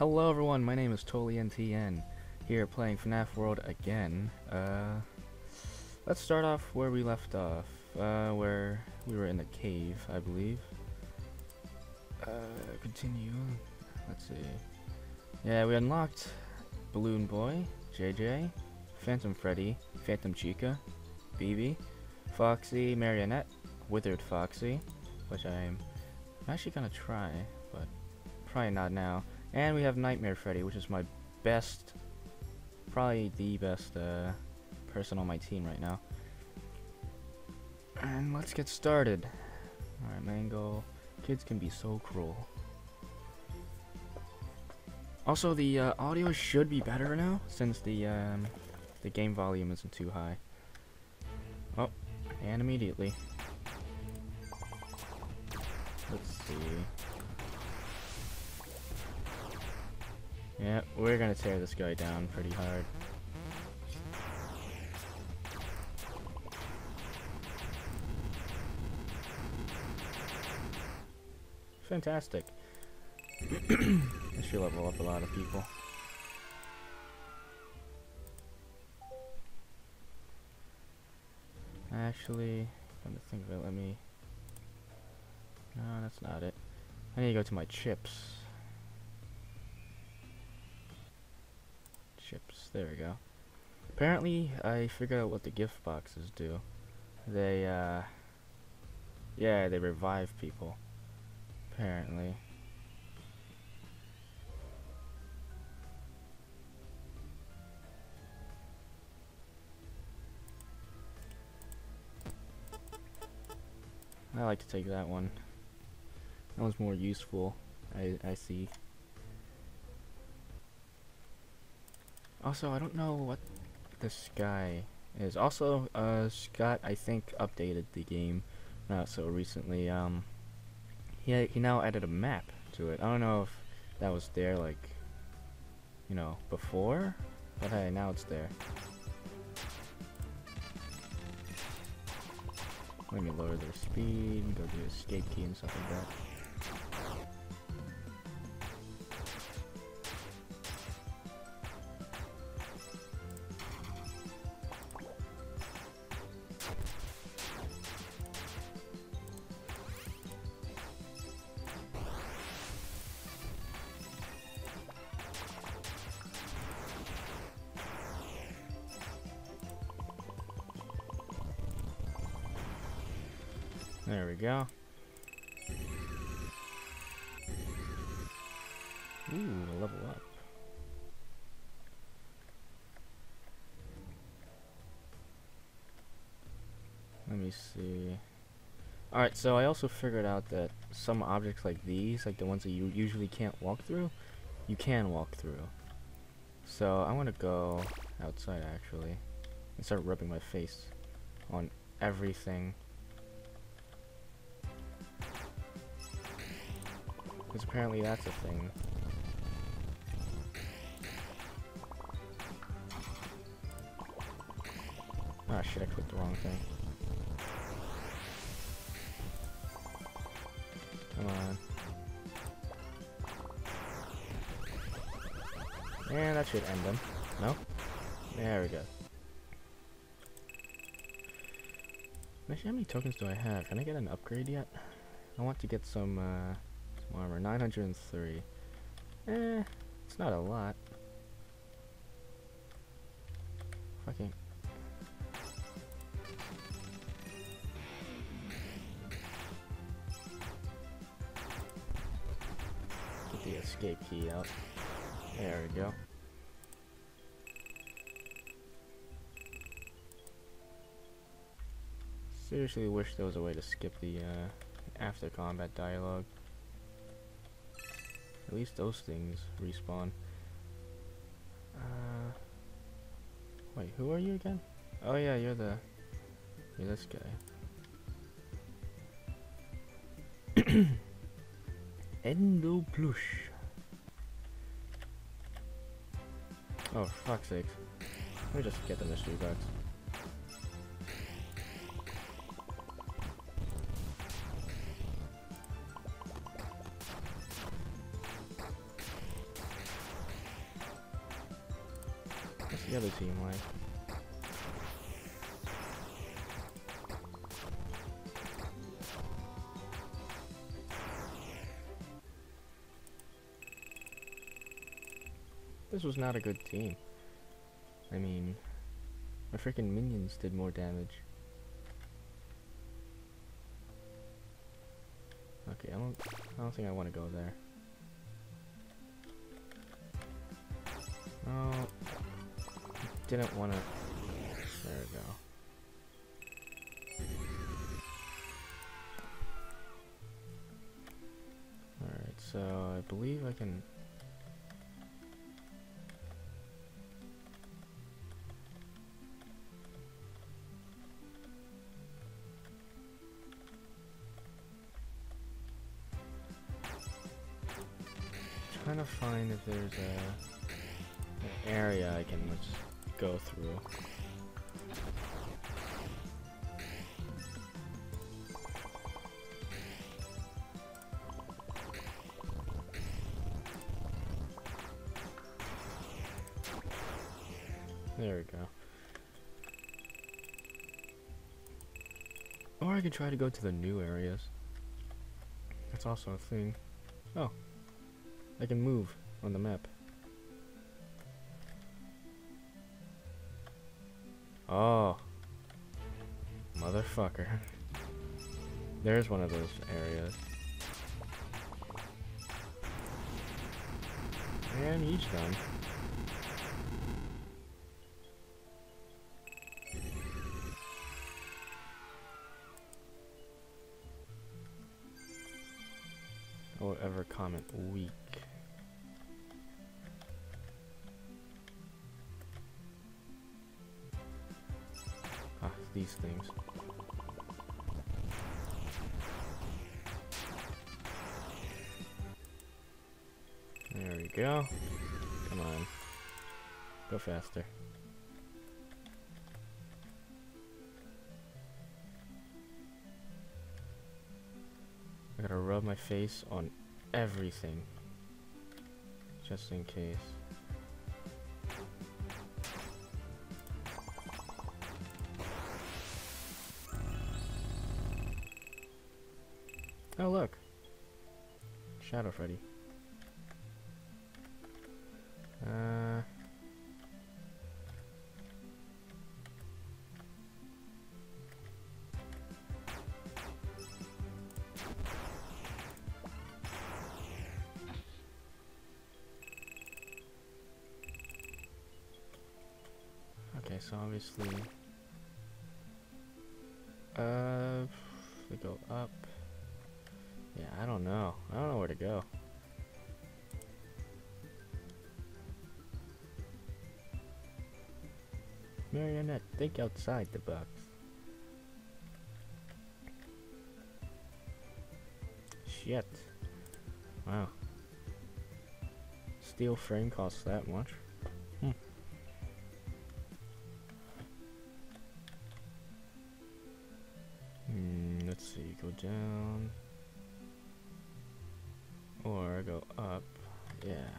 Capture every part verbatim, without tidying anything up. Hello everyone, my name is ToleyenTN, here playing FNAF World again. Uh, let's start off where we left off, uh, where we were in the cave, I believe. Uh, continue, let's see. Yeah, we unlocked Balloon Boy, J J, Phantom Freddy, Phantom Chica, B B, Foxy, Marionette, Withered Foxy, which I'm actually gonna try, but probably not now. And we have Nightmare Freddy, which is my best, probably the best uh, person on my team right now. And let's get started. Alright, Mangle. Kids can be so cruel. Also, the uh, audio should be better now, since the um, the game volume isn't too high. Oh, and immediately. Let's see. Yeah, we're gonna tear this guy down pretty hard. Fantastic. This should level up a lot of people. Actually, come to think of it, let me... No, that's not it. I need to go to my chips. There we go. Apparently, I figured out what the gift boxes do. They, uh... yeah, they revive people. Apparently. I like to take that one. That one's more useful, I, I see. Also, I don't know what this guy is. Also, uh, Scott, I think, updated the game not so recently. Um, he, he now added a map to it. I don't know if that was there, like, you know, before? But hey, now it's there. Let me lower their speed and go do escape key and stuff like that. There we go. Ooh, level up. Let me see. Alright, so I also figured out that some objects like these, like the ones that you usually can't walk through, you can walk through. So I want to go outside actually and start rubbing my face on everything. Because apparently that's a thing. Ah, shit, I clicked the wrong thing. Come on. And that should end them. No? There we go. Actually, how many tokens do I have? Can I get an upgrade yet? I want to get some, uh... armor. Nine hundred three. Eh, it's not a lot. Fucking. Get the escape key out. There we go. Seriously wish there was a way to skip the uh, after combat dialogue. At least those things respawn. Uh, wait, who are you again? Oh yeah, you're the, you're this guy. Endo plush. Oh, for fuck's sake. Let me just get the mystery box. What's the other team like? This was not a good team. I mean, my freaking minions did more damage. Okay, I don't I don't think I want to go there. Oh, didn't want to. There we go. All right, so I believe I can. I'm trying to find if there's a. An area I can just go through. There we go. Or I could try to go to the new areas. That's also a thing. Oh, I can move on the map. Oh, motherfucker. There's one of those areas. And he's done. Don't ever comment weak. These things. There we go. Come on. Go faster. I gotta rub my face on everything. Just in case. Oh look, Shadow Freddy. Uh, okay, so obviously, uh, we go up. Yeah, I don't know. I don't know where to go. Marionette, think outside the box. Shit. Wow. Steel frame costs that much? Hmm. Hmm, let's see. Go down. Or go up, yeah.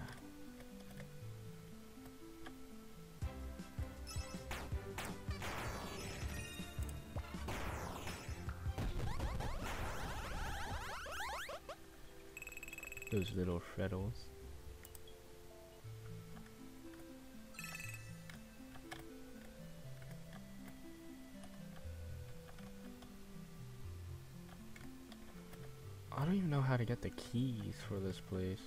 Those little freddles. I don't even know how to get the keys for this place.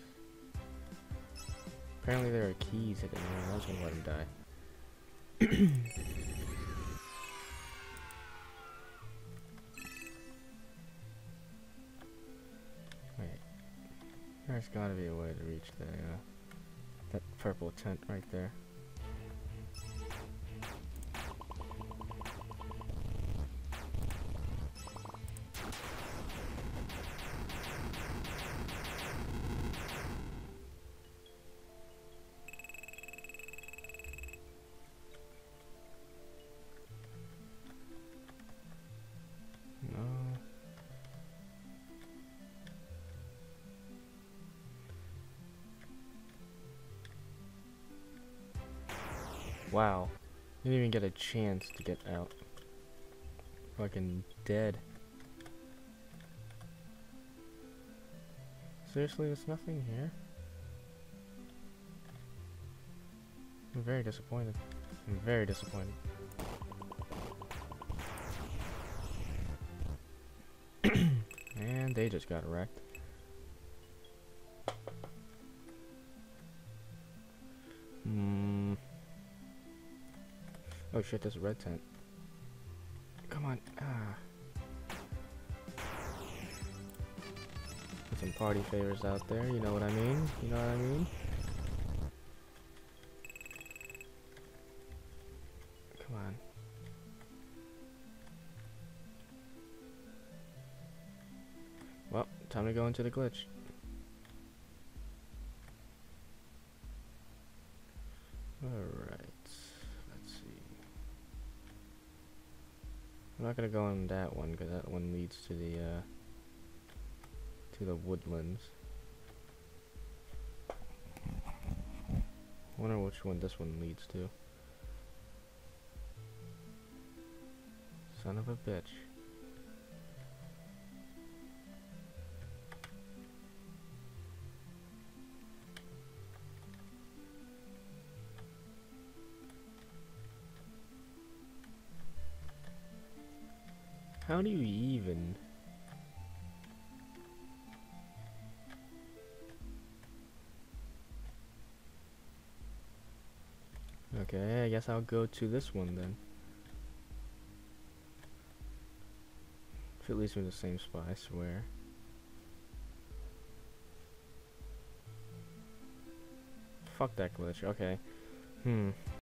Apparently there are keys hidden there. I was gonna let him die. Wait. There's gotta be a way to reach the, uh, that purple tent right there. Wow. Didn't even get a chance to get out. Fucking dead. Seriously, there's nothing here? I'm very disappointed. I'm very disappointed. And they just got wrecked. Mm. Oh shit, there's a red tent. Come on. Ah. Put some party favors out there, you know what I mean? You know what I mean? Come on. Well, time to go into the glitch. Alright, let's see. I'm not gonna go on that one because that one leads to the uh, to the woodlands. I wonder which one this one leads to. Son of a bitch. How do you even? Okay, I guess I'll go to this one then. If it leads me to the same spot, I swear. Fuck that glitch, okay. Hmm.